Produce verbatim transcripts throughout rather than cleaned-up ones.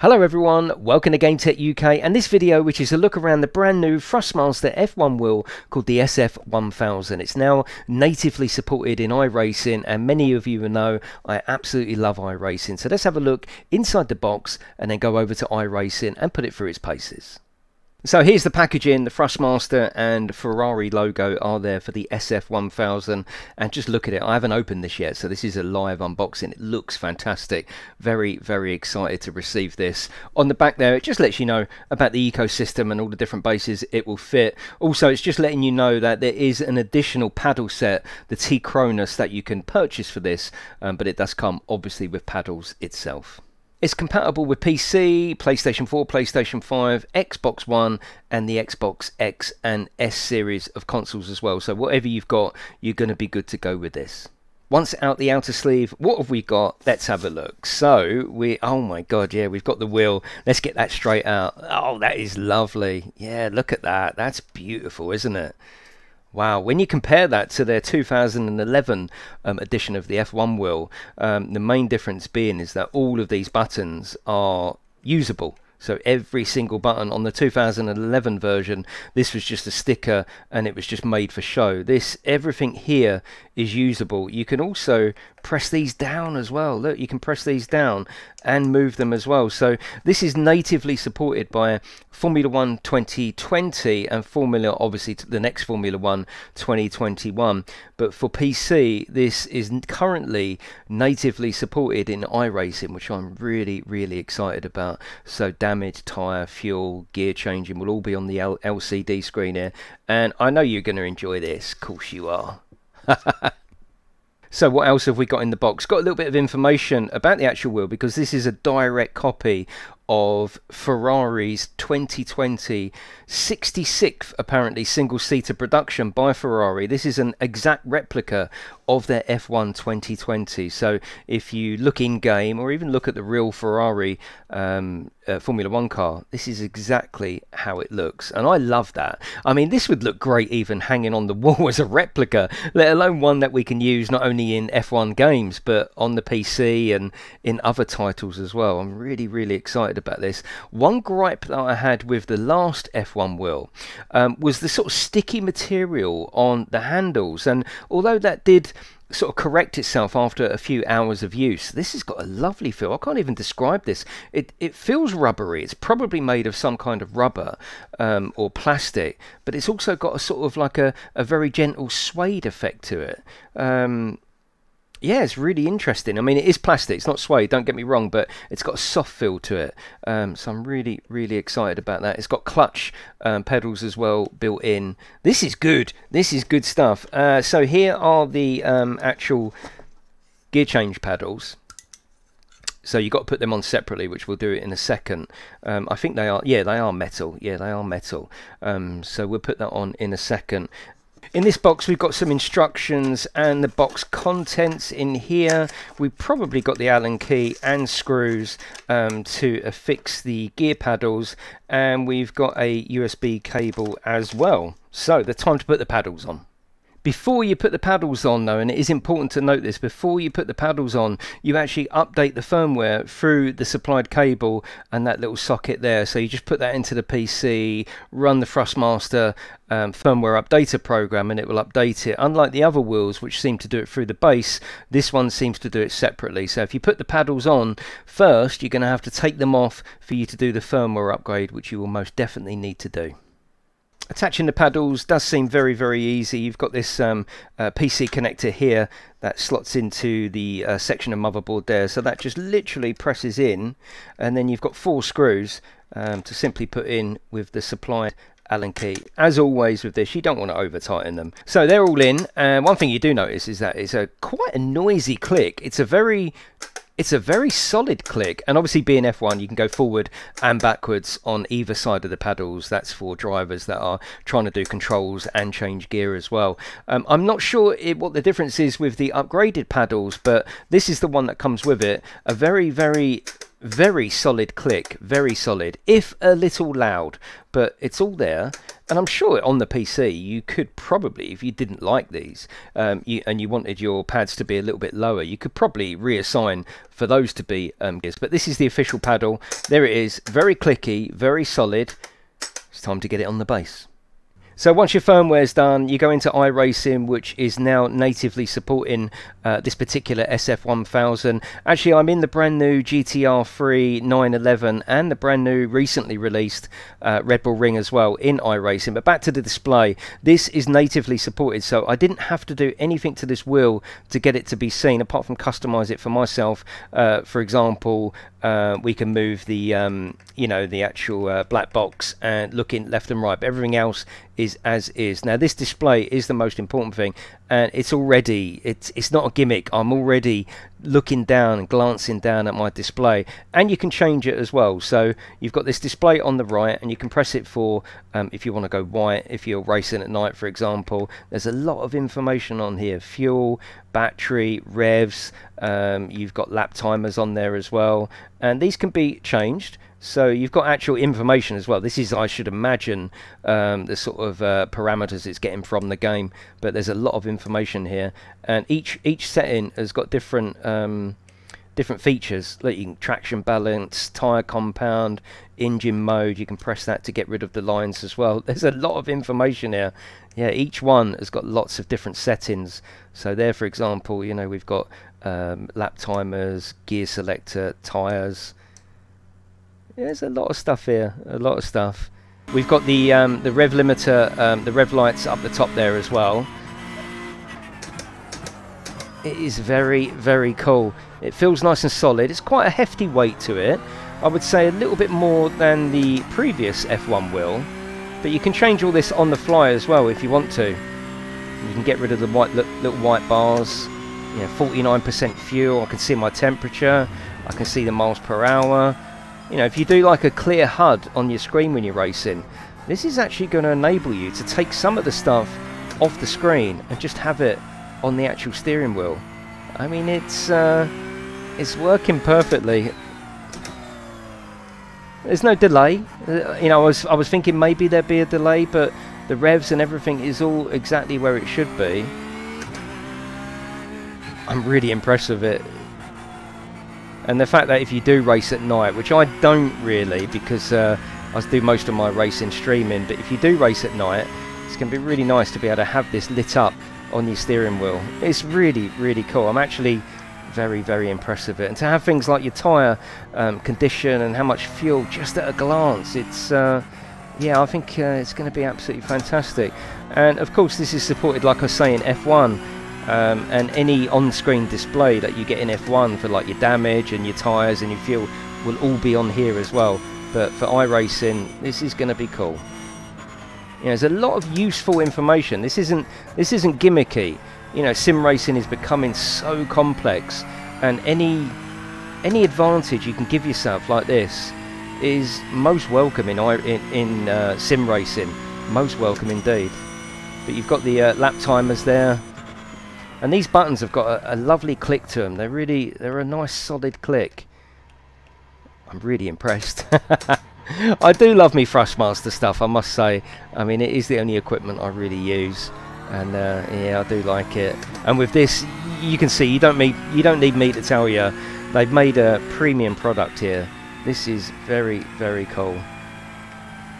Hello everyone, welcome to GameTech U K, and this video, which is a look around the brand new Thrustmaster F one wheel called the S F one thousand. It's now natively supported in iRacing, and many of you know I absolutely love iRacing. So let's have a look inside the box and then go over to iRacing and put it through its paces. So here's the packaging. The Thrustmaster and Ferrari logo are there for the S F one thousand, and just look at it. I haven't opened this yet, so this is a live unboxing. It looks fantastic. Very, very excited to receive this. On the back there, it just lets you know about the ecosystem and all the different bases it will fit. Also, it's just letting you know that there is an additional paddle set, the T-Cronus, that you can purchase for this, um, but it does come obviously with paddles itself. It's compatible with P C, PlayStation four, PlayStation five, Xbox One, and the Xbox X and S series of consoles as well. So whatever you've got, you're going to be good to go with this. Once out the outer sleeve, what have we got? Let's have a look. So we, oh my God, yeah, we've got the wheel. Let's get that straight out. Oh, that is lovely. Yeah, look at that. That's beautiful, isn't it? Wow, when you compare that to their two thousand eleven um, edition of the F one wheel, um, the main difference being is that all of these buttons are usable. So every single button on the two thousand eleven version, this was just a sticker and it was just made for show. This, everything here is usable. You can also press these down as well. Look, you can press these down and move them as well. So this is natively supported by Formula One twenty twenty and Formula, obviously the next Formula One twenty twenty-one. But for P C, this is currently natively supported in iRacing, which I'm really, really excited about. So down damage, tyre, fuel, gear changing will all be on the L C D screen here. And I know you're going to enjoy this. Of course you are. So what else have we got in the box? Got a little bit of information about the actual wheel, because this is a direct copy of Ferrari's twenty twenty sixty-sixth, apparently, single-seater production by Ferrari. This is an exact replica of their F one twenty twenty. So if you look in-game or even look at the real Ferrari um, uh, Formula One car, this is exactly how it looks. And I love that. I mean, this would look great even hanging on the wall as a replica, let alone one that we can use not only in F one games, but on the P C and in other titles as well. I'm really, really excited about this. One gripe that I had with the last F one wheel um, was the sort of sticky material on the handles, and although that did sort of correct itself after a few hours of use, this has got a lovely feel. I can't even describe this. It, it feels rubbery. It's probably made of some kind of rubber um, or plastic, but it's also got a sort of like a, a very gentle suede effect to it. Um, Yeah, it's really interesting. I mean, it is plastic, it's not suede, don't get me wrong, but it's got a soft feel to it. Um, so I'm really, really excited about that. It's got clutch um, pedals as well built in. This is good. This is good stuff. Uh, so here are the um, actual gear change paddles. So you've got to put them on separately, which we'll do it in a second. Um, I think they are, yeah, they are metal. Yeah, they are metal. Um, so we'll put that on in a second. In this box, we've got some instructions and the box contents in here. We've probably got the Allen key and screws um, to affix the gear paddles, and we've got a U S B cable as well. So the time to put the paddles on. Before you put the paddles on though, and it is important to note this, before you put the paddles on, you actually update the firmware through the supplied cable and that little socket there. So you just put that into the P C, run the Thrustmaster um, firmware updater program, and it will update it. Unlike the other wheels, which seem to do it through the base, this one seems to do it separately. So if you put the paddles on first, you're going to have to take them off for you to do the firmware upgrade, which you will most definitely need to do. Attaching the paddles does seem very, very easy. You've got this um, uh, P C connector here that slots into the uh, section of motherboard there. So that just literally presses in, and then you've got four screws um, to simply put in with the supply Allen key. As always with this, you don't want to over tighten them. So they're all in, and one thing you do notice is that it's a quite a noisy click. It's a very... It's a very solid click, and obviously being F one, you can go forward and backwards on either side of the paddles. That's for drivers that are trying to do controls and change gear as well. Um, I'm not sure it, what the difference is with the upgraded paddles, but this is the one that comes with it. A very, very, very solid click, very solid, if a little loud, but it's all there. And I'm sure on the P C you could probably, if you didn't like these um, you, and you wanted your pads to be a little bit lower, you could probably reassign for those to be um, gears. But this is the official paddle. There it is. Very clicky, very solid. It's time to get it on the base. So once your firmware's done, you go into iRacing, which is now natively supporting uh, this particular S F one thousand. Actually, I'm in the brand new G T R three nine eleven and the brand new recently released uh, Red Bull Ring as well in iRacing. But back to the display, this is natively supported, so I didn't have to do anything to this wheel to get it to be seen, apart from customize it for myself. Uh, for example, uh, we can move the um, you know the actual uh, black box and look in left and right. But everything else is as is. Now this display is the most important thing, and it's already it's it's not a gimmick. I'm already looking down and glancing down at my display, and you can change it as well. So you've got this display on the right, and you can press it for um, if you want to go white, if you're racing at night, for example. There's a lot of information on here: fuel, battery, revs, um, you've got lap timers on there as well, and these can be changed. So you've got actual information as well. This is, I should imagine, um, the sort of uh, parameters it's getting from the game. But there's a lot of information here, and each each setting has got different um, different features. Like you can traction balance, tire compound, engine mode. You can press that to get rid of the lines as well. There's a lot of information here. Yeah, each one has got lots of different settings. So there, for example, you know we've got um, lap timers, gear selector, tires. Yeah, there's a lot of stuff here, a lot of stuff. We've got the um, the rev limiter, um, the rev lights up the top there as well. It is very, very cool. It feels nice and solid. It's quite a hefty weight to it. I would say a little bit more than the previous F one wheel. But you can change all this on the fly as well if you want to. You can get rid of the white little white bars. You know, forty-nine percent fuel. I can see my temperature. I can see the miles per hour. You know, if you do like a clear H U D on your screen when you're racing, this is actually going to enable you to take some of the stuff off the screen and just have it on the actual steering wheel. I mean, it's uh, it's working perfectly. There's no delay. Uh, you know, I was I was thinking maybe there'd be a delay, but the revs and everything is all exactly where it should be. I'm really impressed with it. And the fact that if you do race at night, which I don't really because uh, I do most of my racing streaming, but if you do race at night, it's going to be really nice to be able to have this lit up on your steering wheel. It's really, really cool. I'm actually very, very impressed with it. And to have things like your tyre um, condition and how much fuel just at a glance, it's, uh, yeah, I think uh, it's going to be absolutely fantastic. And of course, this is supported, like I say, in F one. Um, and any on-screen display that you get in F one for like your damage and your tyres and your fuel will all be on here as well. But for iRacing, this is going to be cool. You know, there's a lot of useful information. This isn't this isn't gimmicky. You know, sim racing is becoming so complex, and any any advantage you can give yourself like this is most welcome in in, in uh, sim racing. Most welcome indeed. But you've got the uh, lap timers there. And these buttons have got a, a lovely click to them. They're really, they're a nice solid click. I'm really impressed. I do love me Thrustmaster stuff, I must say. I mean, it is the only equipment I really use, and uh, yeah, I do like it. And with this, you can see you don't need you don't need me to tell you. They've made a premium product here. This is very, very cool.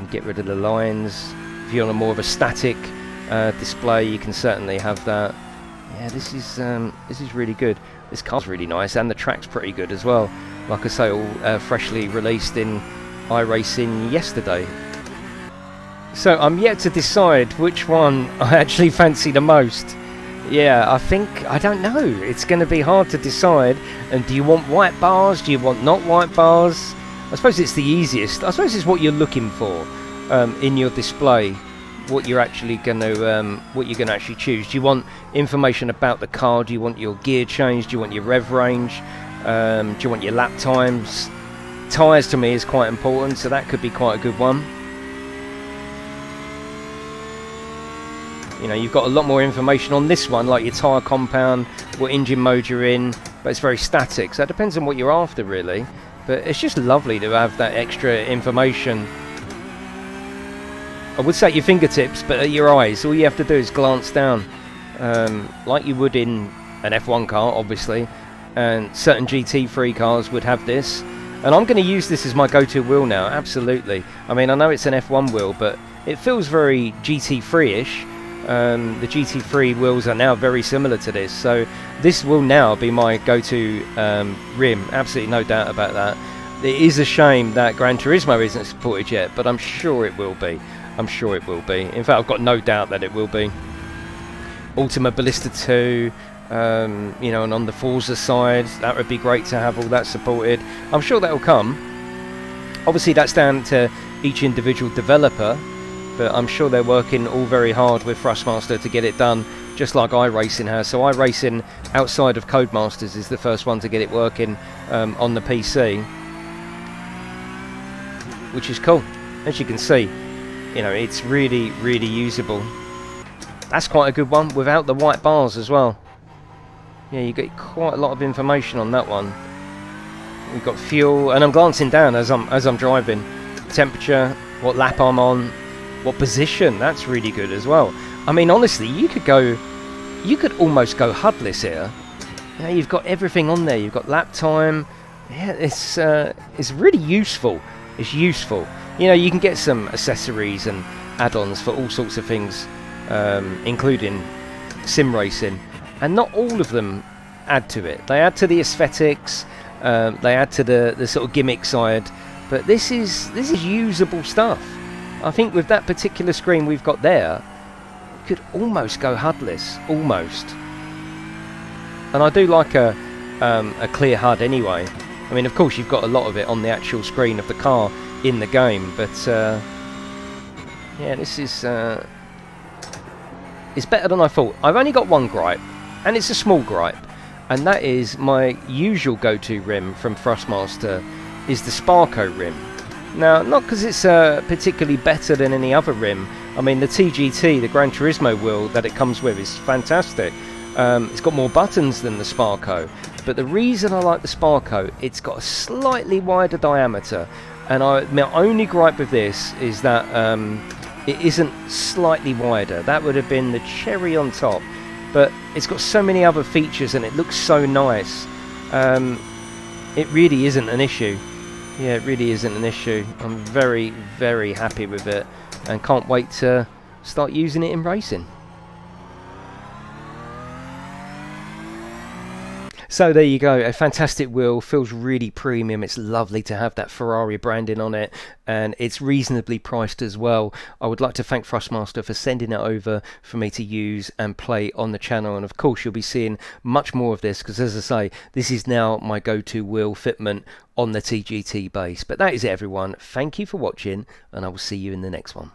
And get rid of the lines. If you want a more of a static uh, display, you can certainly have that. Yeah, this is um, this is really good. This car's really nice, and the track's pretty good as well. Like I say, all uh, freshly released in iRacing yesterday. So I'm yet to decide which one I actually fancy the most. Yeah, I think I don't know. It's going to be hard to decide. And do you want white bars? Do you want not white bars? I suppose it's the easiest. I suppose it's what you're looking for um, in your display. What you're actually going to um, what you're going to actually choose. Do you want information about the car? Do you want your gear change? Do you want your rev range? Um, do you want your lap times? Tires to me is quite important, so that could be quite a good one. You know, you've got a lot more information on this one, like your tire compound, what engine mode you're in, but it's very static. So it depends on what you're after, really. But it's just lovely to have that extra information. I would say at your fingertips, but at your eyes. All you have to do is glance down, um, like you would in an F one car, obviously. And certain G T three cars would have this. And I'm going to use this as my go-to wheel now, absolutely. I mean, I know it's an F one wheel, but it feels very G T three-ish. Um, the G T three wheels are now very similar to this, so this will now be my go-to um, rim, absolutely no doubt about that. It is a shame that Gran Turismo isn't supported yet, but I'm sure it will be. I'm sure it will be. In fact, I've got no doubt that it will be. Ultima Ballista two, um, you know, and on the Forza side, that would be great to have all that supported. I'm sure that will come. Obviously, that's down to each individual developer, but I'm sure they're working all very hard with Thrustmaster to get it done, just like iRacing has. So iRacing, outside of Codemasters, is the first one to get it working um, on the P C, which is cool. As you can see, you know, it's really, really usable. That's quite a good one, without the white bars as well. Yeah, you get quite a lot of information on that one. We've got fuel, and I'm glancing down as I'm, as I'm driving. Temperature, what lap I'm on, what position. That's really good as well. I mean, honestly, you could go, you could almost go H U D-less here. You know, you've got everything on there. You've got lap time. Yeah, it's uh, it's really useful. It's useful. You know, you can get some accessories and add-ons for all sorts of things, um, including sim racing, and not all of them add to it. They add to the aesthetics. Uh, they add to the the sort of gimmick side. But this is this is usable stuff. I think with that particular screen we've got there, you could almost go H U D-less, almost. And I do like a, um, a clear H U D anyway. I mean, of course, you've got a lot of it on the actual screen of the car in the game, but uh, yeah, this is uh, it's better than I thought. I've only got one gripe, and it's a small gripe, and that is my usual go-to rim from Thrustmaster is the Sparco rim. Now, not because it's uh, particularly better than any other rim. I mean, the T G T, the Gran Turismo wheel that it comes with, is fantastic. Um, it's got more buttons than the Sparco. But the reason I like the Sparco, it's got a slightly wider diameter. And I, my only gripe with this is that um, it isn't slightly wider. That would have been the cherry on top. But it's got so many other features and it looks so nice. Um, it really isn't an issue. Yeah, it really isn't an issue. I'm very, very happy with it and can't wait to start using it in racing. So there you go, a fantastic wheel, feels really premium. It's lovely to have that Ferrari branding on it, and it's reasonably priced as well. I would like to thank Thrustmaster for sending it over for me to use and play on the channel, and of course you'll be seeing much more of this, because as I say, this is now my go-to wheel fitment on the T G T base. But that is it everyone, thank you for watching, and I will see you in the next one.